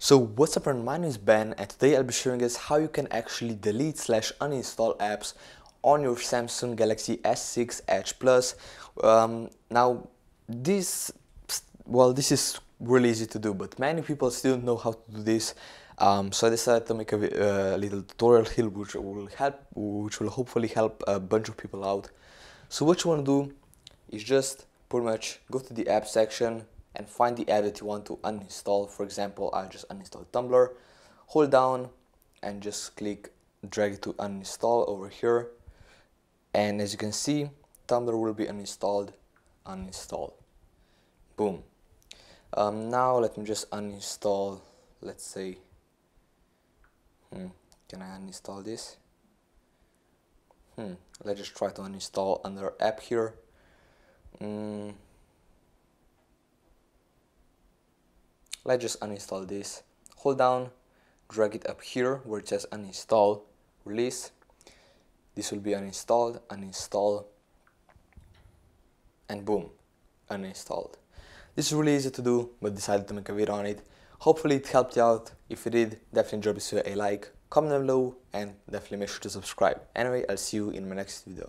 So what's up everyone, my name is Ben and today I'll be showing us how you can actually delete / uninstall apps on your Samsung Galaxy S6 Edge Plus. This is really easy to do, but many people still don't know how to do this. So I decided to make a little tutorial here which will hopefully help a bunch of people out. So what you want to do is just pretty much go to the app section and find the app that you want to uninstall. For example, I'll just uninstall Tumblr, hold down and just drag it to uninstall over here, and as you can see, Tumblr will be uninstalled. Boom. Now let me just uninstall, let's say, can I uninstall this? Let's just try to uninstall another app here. Let's just uninstall this, hold down, drag it up here where it says uninstall, release. This will be uninstalled, uninstall, and boom, uninstalled. This is really easy to do, but decided to make a video on it. Hopefully it helped you out. If you did, definitely drop this video a like, comment down below, and definitely make sure to subscribe. Anyway, I'll see you in my next video.